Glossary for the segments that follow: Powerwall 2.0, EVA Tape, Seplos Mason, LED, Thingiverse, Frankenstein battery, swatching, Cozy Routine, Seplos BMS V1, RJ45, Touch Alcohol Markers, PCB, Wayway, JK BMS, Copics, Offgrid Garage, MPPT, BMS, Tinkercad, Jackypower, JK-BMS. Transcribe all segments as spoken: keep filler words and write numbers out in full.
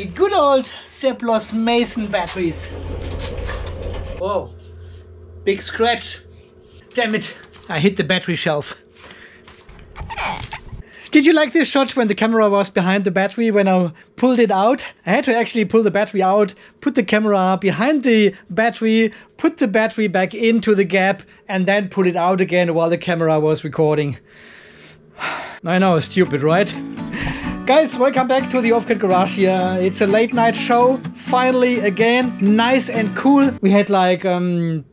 the good old Seplos Mason batteries. Oh, big scratch. Damn it, I hit the battery shelf. Did you like this shot when the camera was behind the battery, when I pulled it out? I had to actually pull the battery out, put the camera behind the battery, put the battery back into the gap, and then pull it out again while the camera was recording. I know, stupid, right? Guys, welcome back to the Offgrid Garage here. It's a late night show, finally again, nice and cool. We had like um,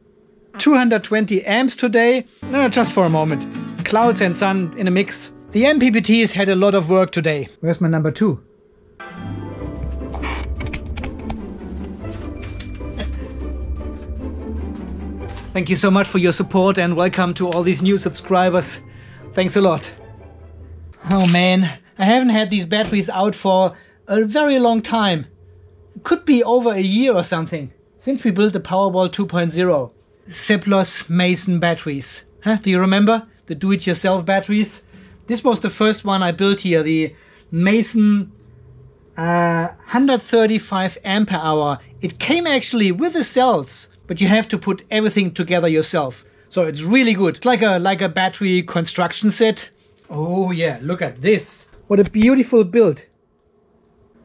two hundred twenty amps today, no, just for a moment. Clouds and sun in a mix. The M P P Ts had a lot of work today. Where's my number two? Thank you so much for your support and welcome to all these new subscribers. Thanks a lot. Oh man, I haven't had these batteries out for a very long time. It could be over a year or something, since we built the Powerwall two point oh. Seplos Mason batteries. Huh? Do you remember? The do-it-yourself batteries. This was the first one I built here, the Mason uh, one hundred thirty-five ampere hour. It came actually with the cells, but you have to put everything together yourself. So it's really good. It's like a, like a battery construction set. Oh yeah, look at this. What a beautiful build.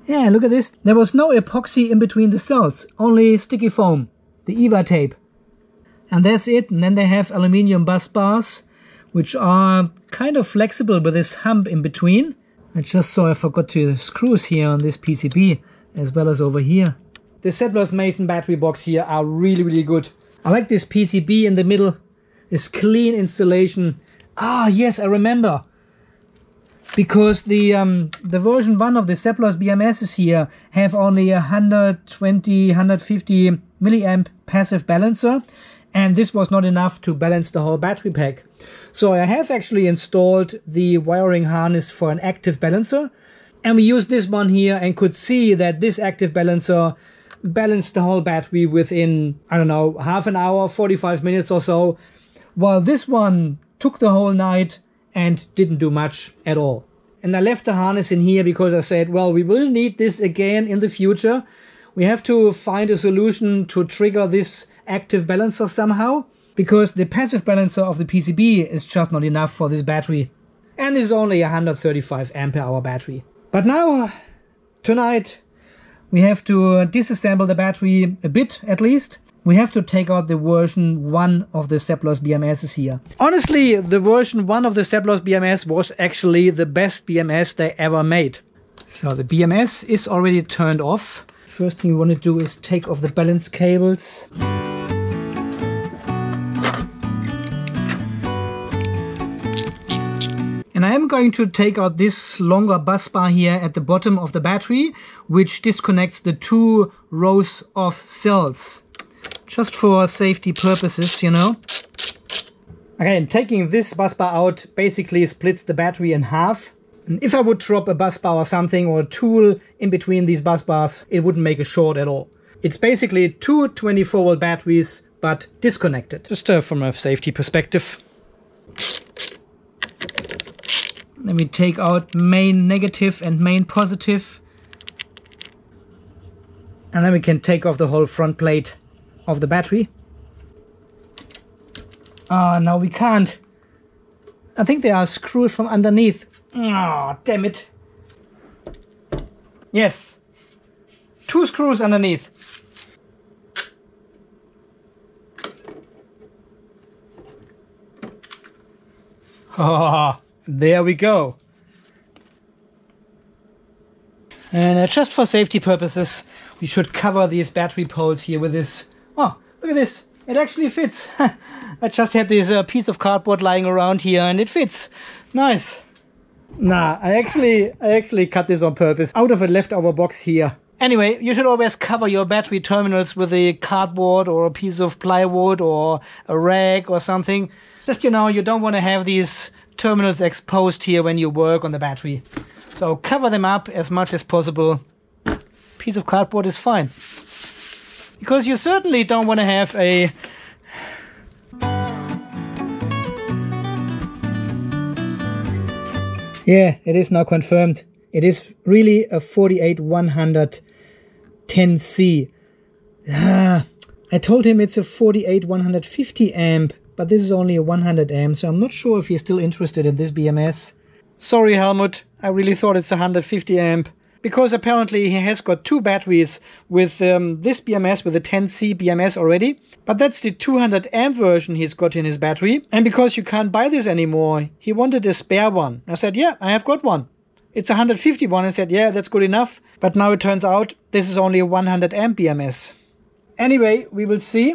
Yeah, look at this. There was no epoxy in between the cells, only sticky foam, the E V A tape. And that's it. And then they have aluminium bus bars, which are kind of flexible with this hump in between. I just saw I forgot to screws here on this P C B, as well as over here. The Seplos Mason battery box here are really, really good. I like this P C B in the middle, this clean installation. Ah, yes, I remember. Because the um, the version one of the Seplos B M Ss here have only a one hundred twenty, one hundred fifty milliamp passive balancer. And this was not enough to balance the whole battery pack. So I have actually installed the wiring harness for an active balancer. And we used this one here and could see that this active balancer balanced the whole battery within, I don't know, half an hour, forty-five minutes or so. While this one took the whole night and didn't do much at all. And I left the harness in here because I said, well, we will need this again in the future. We have to find a solution to trigger this active balancer somehow, because the passive balancer of the P C B is just not enough for this battery, and is only a one hundred thirty-five ampere hour battery. But now, tonight, we have to disassemble the battery a bit at least. We have to take out the version one of the Seplos B M Ss here. Honestly, the version one of the Seplos B M S was actually the best B M S they ever made. So the B M S is already turned off. First thing we want to do is take off the balance cables. And I am going to take out this longer bus bar here at the bottom of the battery, which disconnects the two rows of cells. Just for safety purposes, you know. Okay, and taking this bus bar out basically splits the battery in half. And if I would drop a bus bar or something, or a tool in between these bus bars, it wouldn't make a short at all. It's basically two twenty-four volt batteries, but disconnected. Just uh, from a safety perspective. Then we take out main negative and main positive. And then we can take off the whole front plate of the battery. Ah, oh, no, we can't. I think they are screwed from underneath. Ah, oh, damn it. Yes. Two screws underneath. Ah. Oh. There we go. And uh, just for safety purposes, we should cover these battery poles here with this. Oh, look at this. It actually fits. I just had this uh, piece of cardboard lying around here and it fits. Nice. Nah, I actually, I actually cut this on purpose out of a leftover box here. Anyway, you should always cover your battery terminals with a cardboard or a piece of plywood or a rag or something. Just, you know, you don't want to have these terminals exposed here when you work on the battery. So cover them up as much as possible. Piece of cardboard is fine. Because you certainly don't want to have a... Yeah, it is now confirmed. It is really a forty-eight one hundred ten C. Ah, I told him it's a forty-eight one fifty amp, but this is only a one hundred amp, so I'm not sure if he's still interested in this B M S. Sorry Helmut, I really thought it's one hundred fifty amp, because apparently he has got two batteries with um, this B M S, with the ten C B M S already, but that's the two hundred amp version he's got in his battery, and because you can't buy this anymore, he wanted a spare one. I said, yeah, I have got one. It's one hundred fifty one, I said, yeah, that's good enough, but now it turns out this is only a one hundred amp B M S. Anyway, we will see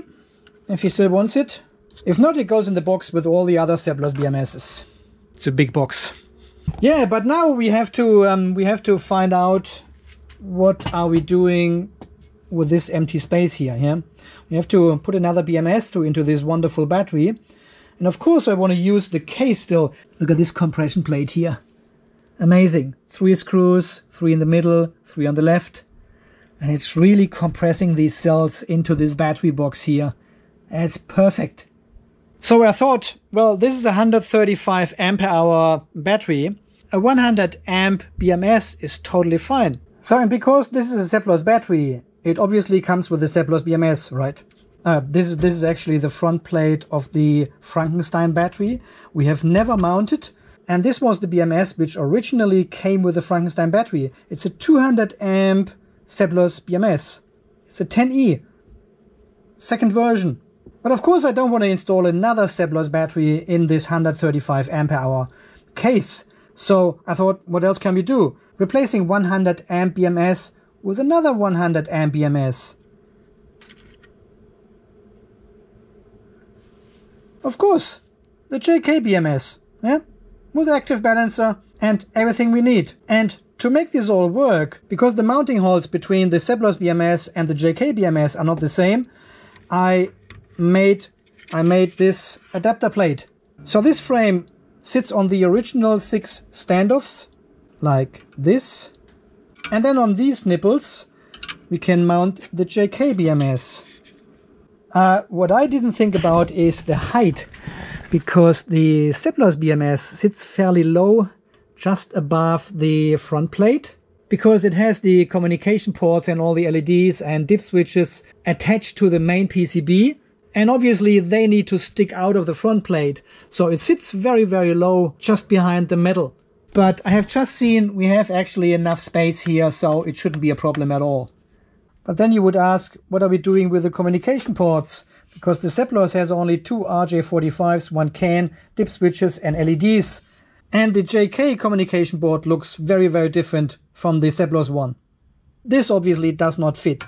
if he still wants it. If not, it goes in the box with all the other Seplos B M Ss. It's a big box. Yeah, but now we have to um, we have to find out what are we doing with this empty space here. Yeah, we have to put another B M S through into this wonderful battery, and of course I want to use the case still. Look at this compression plate here, amazing! Three screws, three in the middle, three on the left, and it's really compressing these cells into this battery box here. It's perfect. So I thought, well, this is a one hundred thirty-five amp hour battery. A one hundred amp B M S is totally fine. So, and because this is a Seplos battery, it obviously comes with the Seplos B M S, right? Uh, this is this is actually the front plate of the Frankenstein battery. We have never mounted, and this was the B M S which originally came with the Frankenstein battery. It's a two hundred amp Seplos B M S. It's a ten E, second version. But of course I don't want to install another Seplos battery in this one hundred thirty-five amp hour case. So I thought, what else can we do? Replacing one hundred amp B M S with another one hundred amp B M S. Of course, the J K B M S, yeah? With active balancer and everything we need. And to make this all work, because the mounting holes between the Seplos B M S and the J K B M S are not the same, I made I made this adapter plate. So this frame sits on the original six standoffs like this, and then on these nipples we can mount the J K B M S. Uh, what I didn't think about is the height, because the Seplos B M S sits fairly low, just above the front plate, because it has the communication ports and all the L E Ds and dip switches attached to the main P C B. And obviously they need to stick out of the front plate, so it sits very very low just behind the metal. But I have just seen we have actually enough space here, so it shouldn't be a problem at all. But then you would ask, what are we doing with the communication ports? Because the Seplos has only two R J forty-fives, one can, dip switches and L E Ds. And the J K communication board looks very very different from the Seplos one. This obviously does not fit.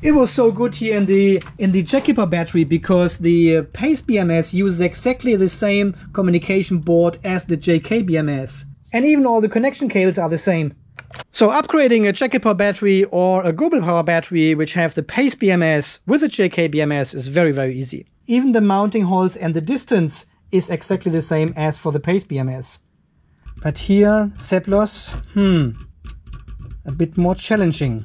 It was so good here in the in the Jackypower battery, because the Pace B M S uses exactly the same communication board as the J K B M S, and even all the connection cables are the same. So upgrading a Jackypower battery or a Gobel Power battery which have the Pace B M S with the J K B M S is very very easy. Even the mounting holes and the distance is exactly the same as for the Pace B M S. But here Seplos, hmm, a bit more challenging.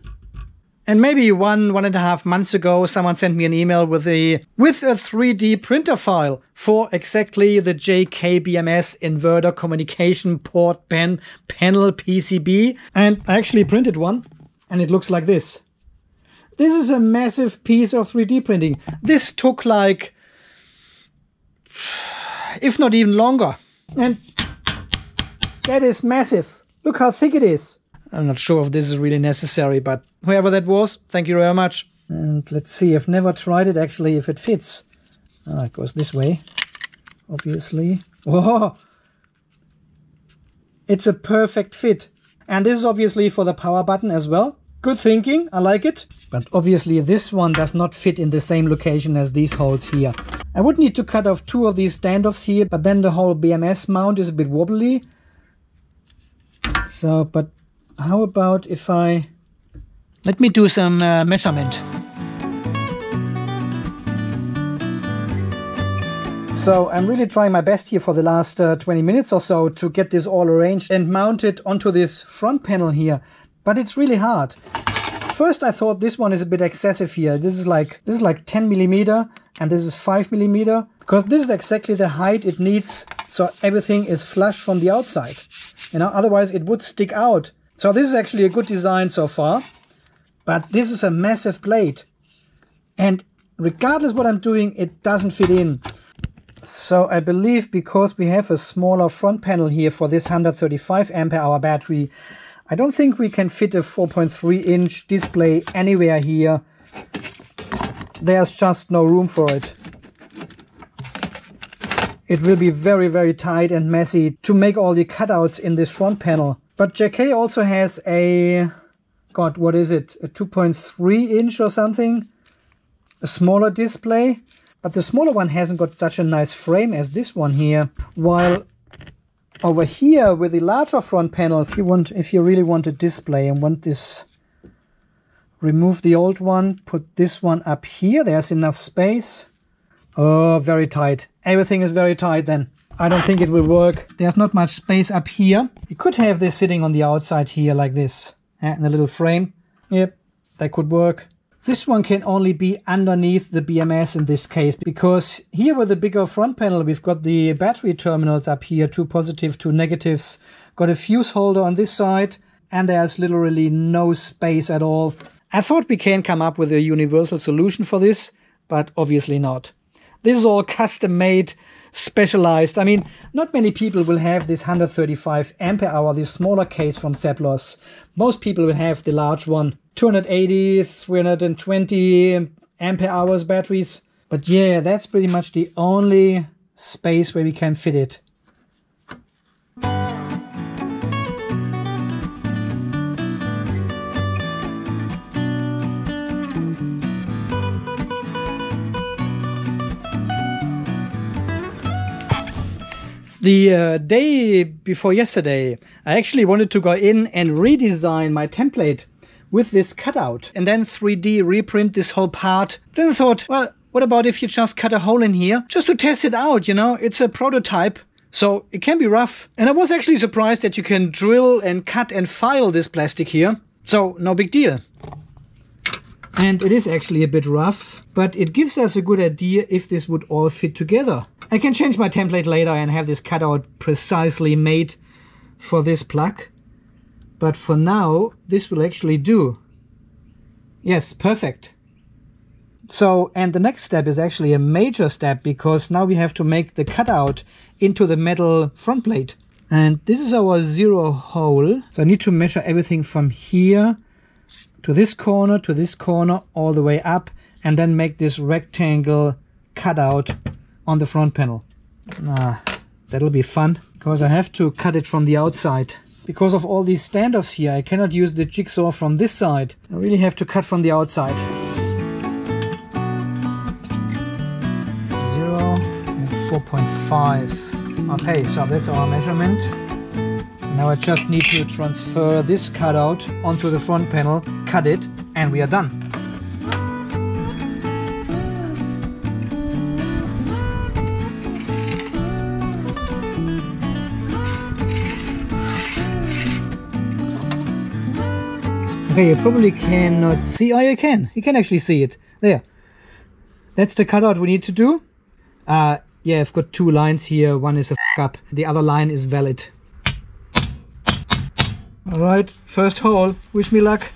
And maybe one, one and a half months ago, someone sent me an email with a with a three D printer file for exactly the J K B M S inverter communication port pen panel P C B. And I actually printed one, and it looks like this. This is a massive piece of three D printing. This took like, if not even longer. And that is massive. Look how thick it is. I'm not sure if this is really necessary, but whoever that was, thank you very much. And let's see, I've never tried it actually, if it fits. Ah, it goes this way, obviously. Whoa! It's a perfect fit. And this is obviously for the power button as well. Good thinking, I like it. But obviously this one does not fit in the same location as these holes here. I would need to cut off two of these standoffs here, but then the whole B M S mount is a bit wobbly. So, but how about if I... Let me do some uh, measurement. So I'm really trying my best here for the last uh, twenty minutes or so to get this all arranged and mounted onto this front panel here. But it's really hard. First I thought this one is a bit excessive here. This is like this is like ten millimeter and this is five millimeter, because this is exactly the height it needs, so everything is flush from the outside. You know, otherwise it would stick out. So this is actually a good design so far. But this is a massive plate, and regardless what I'm doing, it doesn't fit in. So I believe because we have a smaller front panel here for this one hundred thirty-five ampere hour battery, I don't think we can fit a four point three inch display anywhere here. There's just no room for it. It will be very, very tight and messy to make all the cutouts in this front panel. But J K also has a, God, what is it? A two point three inch or something? A smaller display. But the smaller one hasn't got such a nice frame as this one here. While over here with the larger front panel, if you want, if you really want a display and want this, remove the old one, put this one up here. There's enough space. Oh, very tight. Everything is very tight then. I don't think it will work. There's not much space up here. You could have this sitting on the outside here like this, and a little frame. Yep, that could work. This one can only be underneath the B M S in this case, because here with the bigger front panel, we've got the battery terminals up here, two positive, two negatives, got a fuse holder on this side, and there's literally no space at all. I thought we can come up with a universal solution for this, but obviously not. This is all custom made, specialized. I mean, not many people will have this one hundred thirty-five ampere hour, this smaller case from Seplos. Most people will have the large one. two hundred eighty, three hundred twenty ampere hours batteries. But yeah, that's pretty much the only space where we can fit it. The uh, day before yesterday, I actually wanted to go in and redesign my template with this cutout and then three D reprint this whole part. Then I thought, well, what about if you just cut a hole in here just to test it out, you know? It's a prototype, so it can be rough. And I was actually surprised that you can drill and cut and file this plastic here, so no big deal. And it is actually a bit rough, but it gives us a good idea if this would all fit together. I can change my template later and have this cutout precisely made for this plug. But for now, this will actually do. Yes, perfect. So, and the next step is actually a major step, because now we have to make the cutout into the metal front plate. And this is our zero hole. So I need to measure everything from here to this corner, to this corner, all the way up, and then make this rectangle cutout on the front panel. Ah, that'll be fun, because I have to cut it from the outside. Because of all these standoffs here, I cannot use the jigsaw from this side. I really have to cut from the outside. Zero and four point five. Okay, so that's our measurement. Now I just need to transfer this cutout onto the front panel, cut it, and we are done. Okay, you probably cannot see. Oh, you can. You can actually see it. There. That's the cutout we need to do. Uh, yeah, I've got two lines here. One is a f*** up. The other line is valid. All right, first hole. Wish me luck.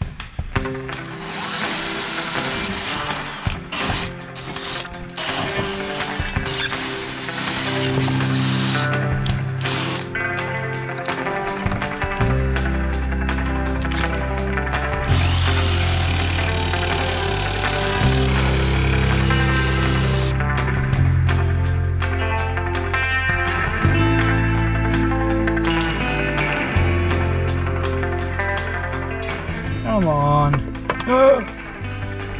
Come on.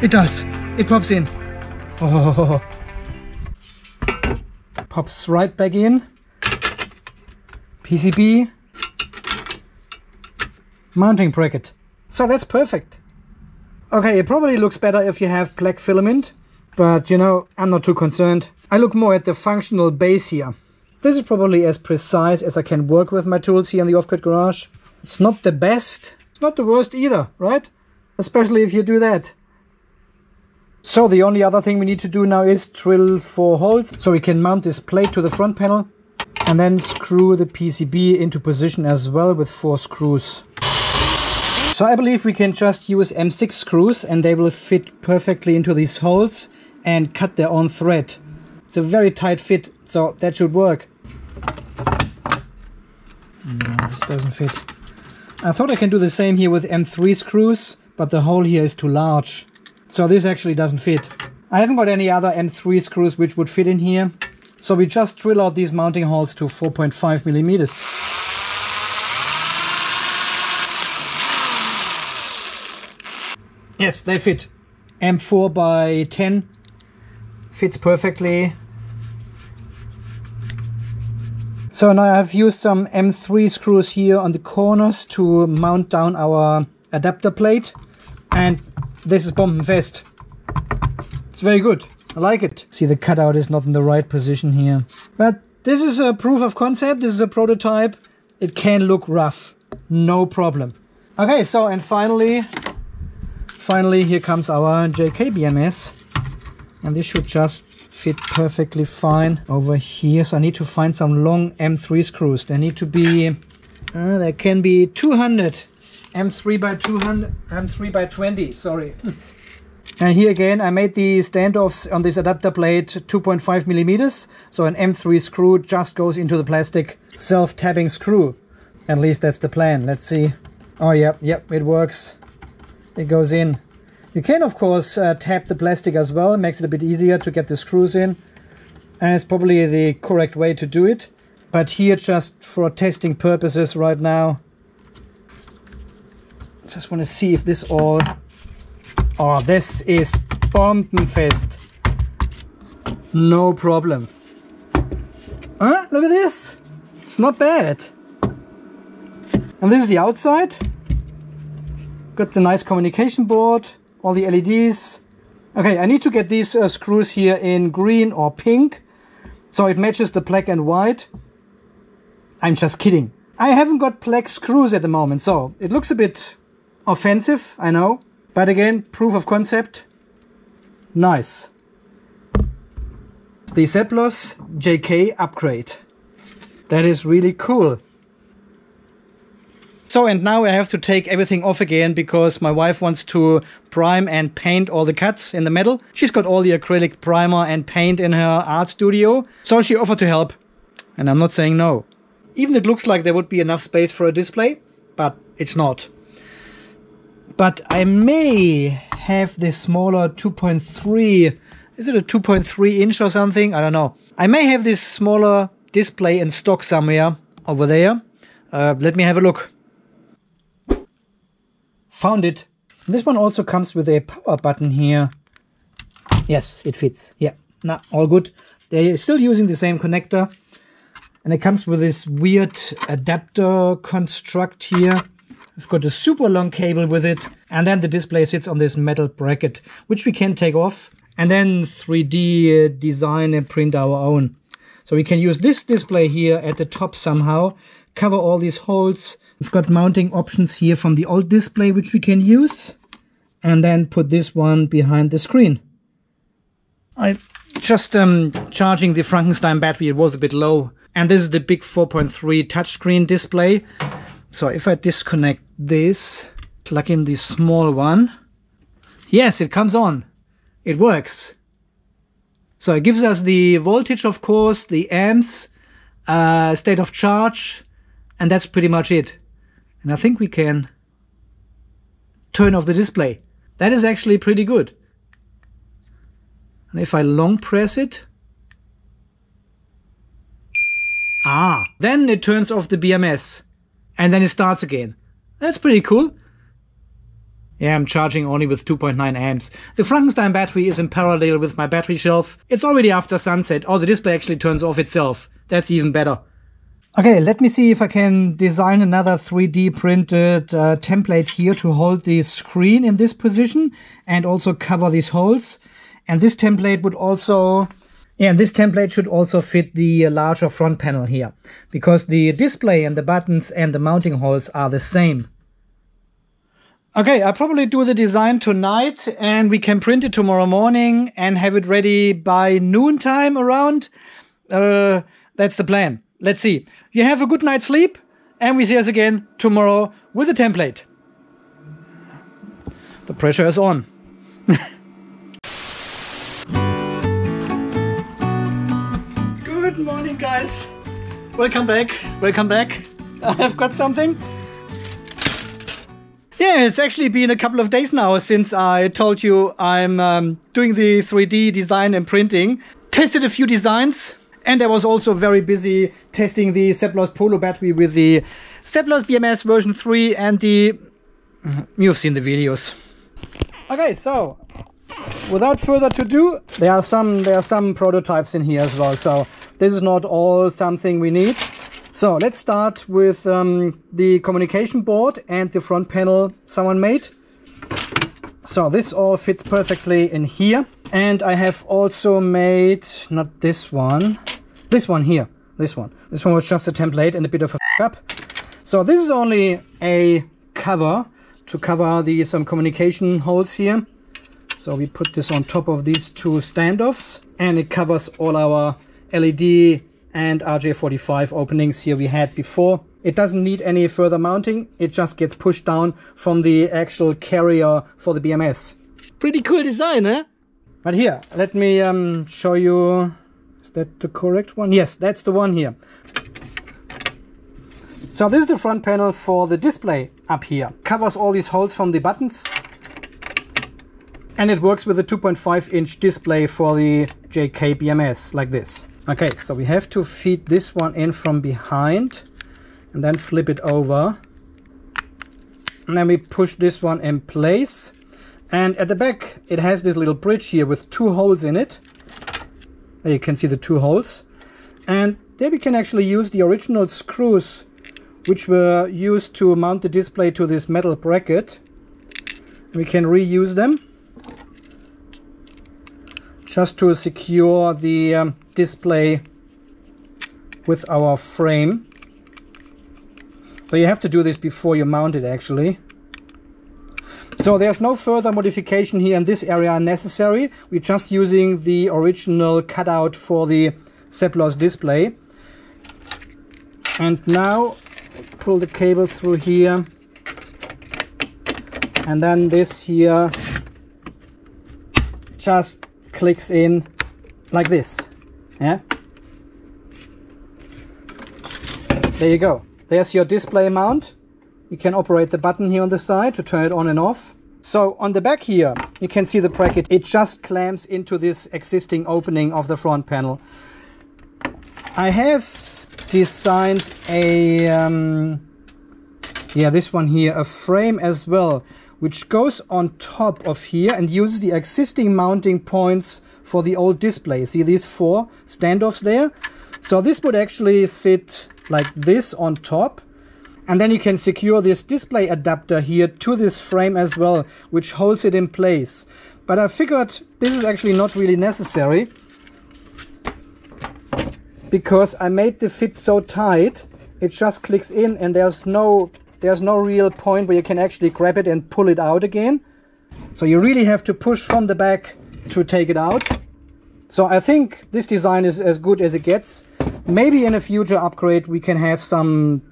It does. It pops in. Oh. Pops right back in. P C B. Mounting bracket. So that's perfect. Okay, it probably looks better if you have black filament, but you know, I'm not too concerned. I look more at the functional base here. This is probably as precise as I can work with my tools here in the Offgrid Garage. It's not the best. Not the worst either, right? Especially if you do that. So the only other thing we need to do now is drill four holes, so we can mount this plate to the front panel and then screw the P C B into position as well with four screws. So I believe we can just use M six screws and they will fit perfectly into these holes and cut their own thread. It's a very tight fit, so that should work. No, this doesn't fit. I thought I can do the same here with M three screws, but the hole here is too large. So this actually doesn't fit. I haven't got any other M three screws which would fit in here. So we just drill out these mounting holes to four point five millimeters. Yes, they fit. M four by ten fits perfectly. So now I've used some M three screws here on the corners to mount down our adapter plate, and this is bombenfest. It's very good. I like it. See, the cutout is not in the right position here. But this is a proof of concept. This is a prototype. It can look rough. No problem. Okay, so and finally, finally here comes our J K B M S. And this should just fit perfectly fine over here. So I need to find some long M three screws. They need to be, uh, there can be two hundred. M three by two hundred, M three by twenty, sorry. And here again, I made the standoffs on this adapter plate two point five millimeters. So an M three screw just goes into the plastic self-tapping screw. At least that's the plan. Let's see. Oh, yeah, yeah, it works. It goes in. You can, of course, uh, tap the plastic as well. It makes it a bit easier to get the screws in. And it's probably the correct way to do it. But here, just for testing purposes right now, just want to see if this all... Oh, this is bombenfest. No problem. Huh? Look at this. It's not bad. And this is the outside. Got the nice communication board, all the L E Ds. Okay, I need to get these uh, screws here in green or pink, so it matches the black and white. I'm just kidding. I haven't got black screws at the moment, so it looks a bit offensive, I know. But again, proof of concept. Nice. The Seplos J K upgrade. That is really cool. So, and now I have to take everything off again because my wife wants to prime and paint all the cuts in the metal. She's got all the acrylic primer and paint in her art studio. So she offered to help. And I'm not saying no. Even it looks like there would be enough space for a display, but it's not. But I may have this smaller two point three, is it a two point three inch or something? I don't know. I may have this smaller display in stock somewhere over there. Uh, let me have a look. Found it. This one also comes with a power button here. Yes, it fits. Yeah, nah, all good. They're still using the same connector. And it comes with this weird adapter construct here. It's got a super long cable with it, and then the display sits on this metal bracket, which we can take off and then three D design and print our own. So we can use this display here at the top somehow, cover all these holes. We've got mounting options here from the old display, which we can use, and then put this one behind the screen. I just um, charging the Frankenstein battery, it was a bit low, and this is the big four point three touchscreen display. So if I disconnect this, plug in the small one, yes, it comes on. It works. So it gives us the voltage, of course, the amps, uh, state of charge, and that's pretty much it. And I think we can turn off the display. That is actually pretty good. And if I long press it, ah, then it turns off the B M S. And then it starts again. That's pretty cool. Yeah, I'm charging only with two point nine amps. The Frankenstein battery is in parallel with my battery shelf. It's already after sunset. Oh, the display actually turns off itself. That's even better. Okay, let me see if I can design another three D printed uh, template here to hold the screen in this position and also cover these holes. And this template would also... Yeah, and this template should also fit the larger front panel here, because the display and the buttons and the mounting holes are the same. Okay, I'll probably do the design tonight, and we can print it tomorrow morning and have it ready by noontime around. Uh, that's the plan. Let's see. You have a good night's sleep, and we see us again tomorrow with a template. The pressure is on. Good morning, guys. Welcome back. Welcome back. I've got something. Yeah, it's actually been a couple of days now since I told you I'm um, doing the three D design and printing. Tested a few designs, and I was also very busy testing the Seplos Polo battery with the Seplos B M S version three and the... You've seen the videos. Okay, so without further to do, there are some there are some prototypes in here as well. So this is not all something we need. So let's start with um, the communication board and the front panel someone made. So this all fits perfectly in here. And I have also made, not this one, this one here, this one. This one was just a template and a bit of a f*** up. So this is only a cover to cover the some communication holes here. So we put this on top of these two standoffs, and it covers all our L E D and R J forty-five openings here we had before. It doesn't need any further mounting, it just gets pushed down from the actual carrier for the B M S. Pretty cool design, eh? But here, let me um, show you, is that the correct one? Yes, that's the one here. So this is the front panel for the display up here. Covers all these holes from the buttons, and it works with a two point five inch display for the J K B M S, like this. Okay, so we have to feed this one in from behind and then flip it over. And then we push this one in place. And at the back, it has this little bridge here with two holes in it. There you can see the two holes. And there we can actually use the original screws which were used to mount the display to this metal bracket. We can reuse them just to secure the um, display with our frame. But you have to do this before you mount it actually. So there's no further modification here in this area necessary. We're just using the original cutout for the Seplos display. And now pull the cable through here, and then this here just clicks in like this. Yeah. There you go. There's your display mount. You can operate the button here on the side to turn it on and off. So on the back here, you can see the bracket. It just clamps into this existing opening of the front panel. I have designed a, um, yeah, this one here, a frame as well, which goes on top of here and uses the existing mounting points for the old display. See these four standoffs there? So this would actually sit like this on top. And then you can secure this display adapter here to this frame as well, which holds it in place. But I figured this is actually not really necessary, because I made the fit so tight, it just clicks in, and there's no there's no real point where you can actually grab it and pull it out again. So you really have to push from the back to take it out. So I think this design is as good as it gets. Maybe in a future upgrade we can have some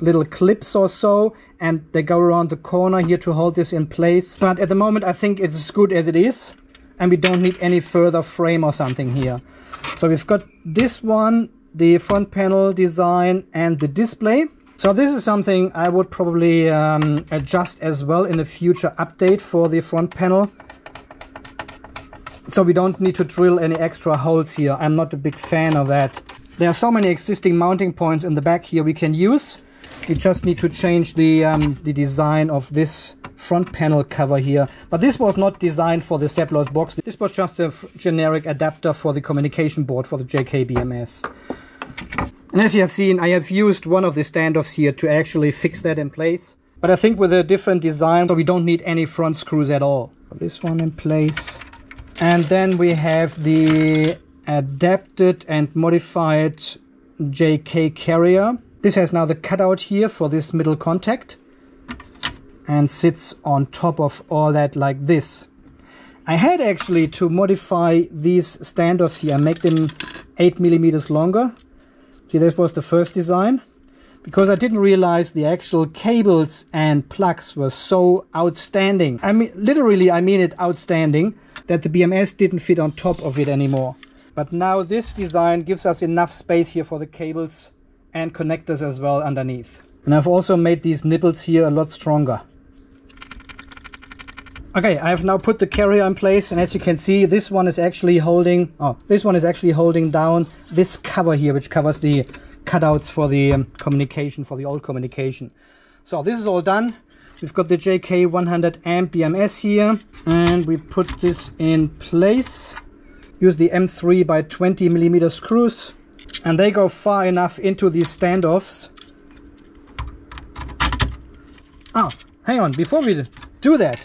little clips or so, and they go around the corner here to hold this in place. But at the moment I think it's as good as it is, and we don't need any further frame or something here. So we've got this one, the front panel design, and the display. So this is something I would probably um, adjust as well in a future update for the front panel. So we don't need to drill any extra holes here. I'm not a big fan of that. There are so many existing mounting points in the back here we can use. You just need to change the, um, the design of this front panel cover here. But this was not designed for the Seplos box. This was just a generic adapter for the communication board for the J K B M S. And as you have seen, I have used one of the standoffs here to actually fix that in place. But I think with a different design, so we don't need any front screws at all. This one in place. And then we have the adapted and modified J K carrier. This has now the cutout here for this middle contact and sits on top of all that like this. I had actually to modify these standoffs here and make them eight millimeters longer. See, this was the first design. because I didn't realize the actual cables and plugs were so outstanding. I mean, literally, I mean it outstanding, that the B M S didn't fit on top of it anymore. But now this design gives us enough space here for the cables and connectors as well underneath. And I've also made these nipples here a lot stronger. Okay, I have now put the carrier in place, and as you can see, this one is actually holding oh, this one is actually holding down this cover here, which covers the cutouts for the um, communication, for the old communication. So this is all done. We've got the J K one hundred amp B M S here, and we put this in place. Use the M three by twenty millimeter screws, and they go far enough into these standoffs. Oh, hang on, before we do that,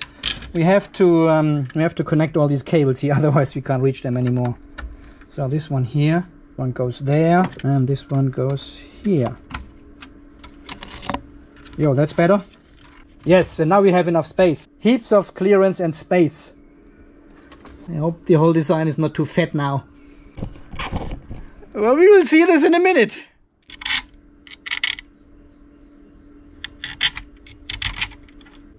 We have to um, we have to connect all these cables here, otherwise we can't reach them anymore. So this one here, one goes there, and this one goes here. Yo, that's better. Yes, and now we have enough space. Heaps of clearance and space. I hope the whole design is not too fat now. Well, we will see this in a minute.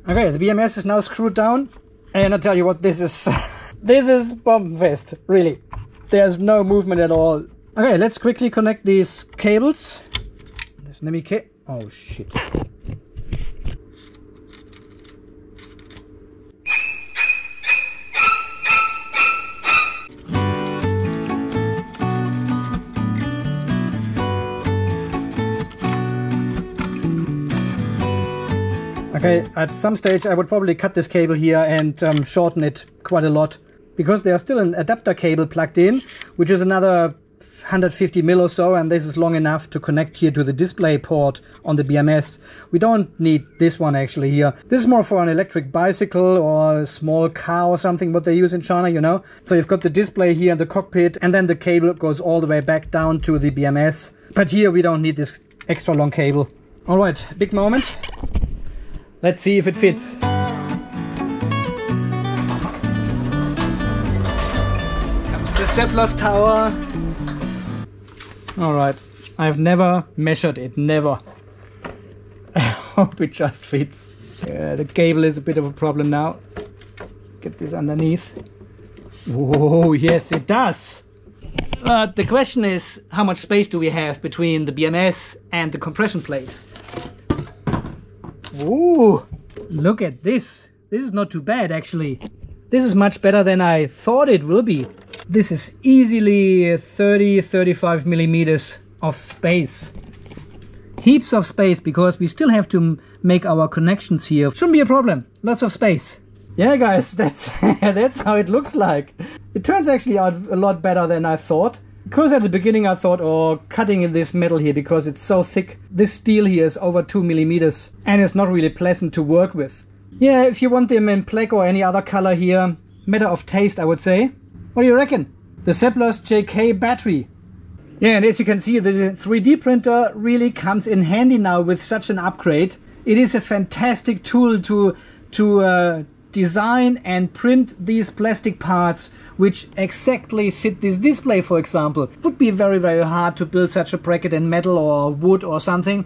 Okay, the B M S is now screwed down, and I'll tell you what, this is this is bomb fest, really. There's no movement at all. Okay, let's quickly connect these cables. There's an M E K. Oh shit. Okay, at some stage I would probably cut this cable here and um, shorten it quite a lot, because there's still an adapter cable plugged in, which is another one hundred fifty mil or so, and this is long enough to connect here to the display port on the B M S. We don't need this one actually here. This is more for an electric bicycle or a small car or something, what they use in China, you know. So you've got the display here in the cockpit, and then the cable goes all the way back down to the B M S. But here we don't need this extra long cable. All right, big moment. Let's see if it fits. Comes the Seplos tower. Alright, I've never measured it, never. I hope it just fits. Uh, the cable is a bit of a problem now. Get this underneath. Whoa, yes it does! But the question is, how much space do we have between the B M S and the compression plate? Ooh, look at this. This is not too bad, actually. This is much better than I thought it will be. This is easily thirty, thirty-five millimeters of space. Heaps of space, because we still have to make our connections here. Shouldn't be a problem. Lots of space. Yeah, guys, that's, that's how it looks like. It turns actually out a lot better than I thought. Because at the beginning I thought, oh, cutting in this metal here, because it's so thick. This steel here is over two millimeters, and it's not really pleasant to work with. Yeah, if you want them in black or any other color here, matter of taste, I would say. What do you reckon? The Seplos J K battery. Yeah, and as you can see, the three D printer really comes in handy now with such an upgrade. It is a fantastic tool to, to uh, design and print these plastic parts, which exactly fit this display, for example. It would be very, very hard to build such a bracket in metal or wood or something.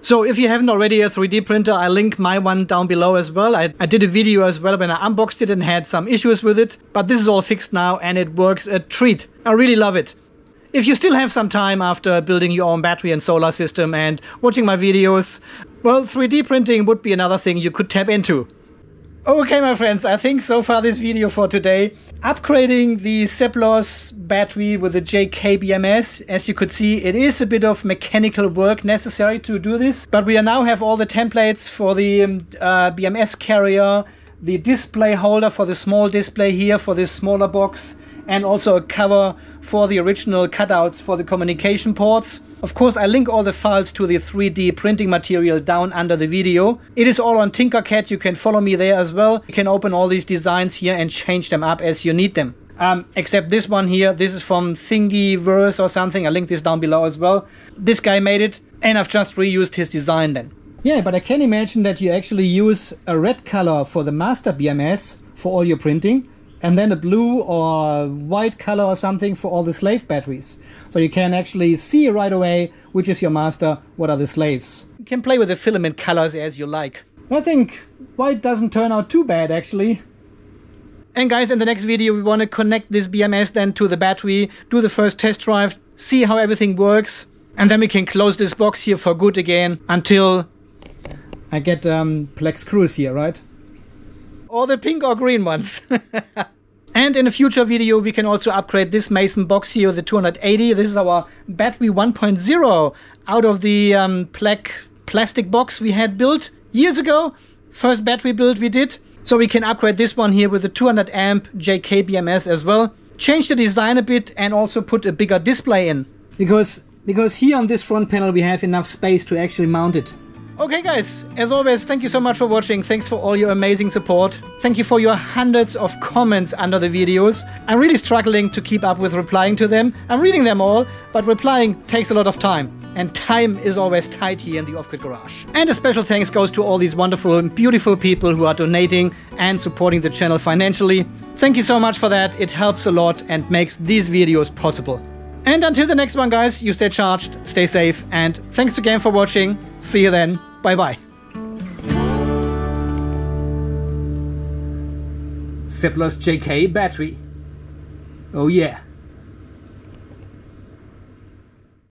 So if you haven't already a three D printer, I link my one down below as well. I, I did a video as well when I unboxed it and had some issues with it, but this is all fixed now and it works a treat. I really love it. If you still have some time after building your own battery and solar system and watching my videos, well, three D printing would be another thing you could tap into. Okay, my friends, I think so far this video for today. Upgrading the Seplos battery with the J K B M S. As you could see, it is a bit of mechanical work necessary to do this. But we now have all the templates for the uh, B M S carrier, the display holder for the small display here for this smaller box, and also a cover for the original cutouts for the communication ports. Of course, I link all the files to the three D printing material down under the video. It is all on Tinkercad. You can follow me there as well. You can open all these designs here and change them up as you need them. Um, except this one here. This is from Thingiverse or something. I link this down below as well. This guy made it, and I've just reused his design then. Yeah, but I can imagine that you actually use a red color for the master B M S for all your printing, and then a blue or white color or something for all the slave batteries. So you can actually see right away which is your master, what are the slaves. You can play with the filament colors as you like. I think white doesn't turn out too bad actually. And guys, in the next video we want to connect this B M S then to the battery, do the first test drive, see how everything works, and then we can close this box here for good again until I get um, black screws here, right? Or the pink or green ones. And in a future video we can also upgrade this Mason box here, the two eighty. This is our battery one point oh out of the um, black plastic box we had built years ago. First battery build we did. So we can upgrade this one here with the two hundred amp J K B M S as well. Change the design a bit and also put a bigger display in. Because, because here on this front panel we have enough space to actually mount it. Okay guys, as always, thank you so much for watching. Thanks for all your amazing support. Thank you for your hundreds of comments under the videos. I'm really struggling to keep up with replying to them. I'm reading them all, but replying takes a lot of time. And time is always tight here in the Offgrid Garage. And a special thanks goes to all these wonderful and beautiful people who are donating and supporting the channel financially. Thank you so much for that. It helps a lot and makes these videos possible. And until the next one, guys, you stay charged, stay safe, and thanks again for watching. See you then. Bye-bye. Seplos J K battery. Oh yeah.